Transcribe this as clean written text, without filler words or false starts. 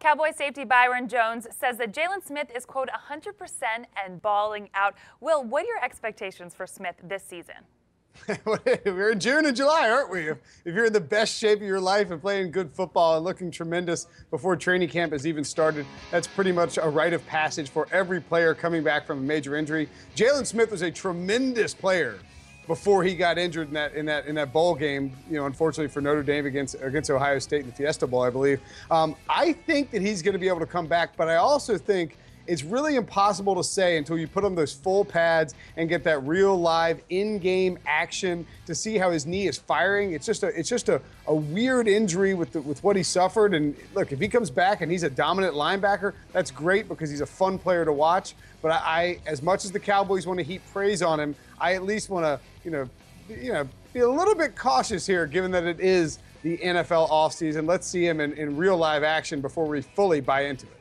Cowboy safety Byron Jones says that Jaylon Smith is, quote, 100% and balling out. Will, what are your expectations for Smith this season? We're in June and July, aren't we? If you're in the best shape of your life and playing good football and looking tremendous before training camp has even started, that's pretty much a rite of passage for every player coming back from a major injury. Jaylon Smith was a tremendous player before he got injured in that bowl game, you know, unfortunately for Notre Dame against Ohio State in the Fiesta Bowl, I believe. I think that he's going to be able to come back, but I also think it's really impossible to say until you put on those full pads and get that real live in-game action to see how his knee is firing. It's just a weird injury with what he suffered. And look, if he comes back and he's a dominant linebacker, that's great because he's a fun player to watch. But I as much as the Cowboys want to heap praise on him, I at least want to be a little bit cautious here, given that it is the NFL offseason. Let's see him in real live action before we fully buy into it.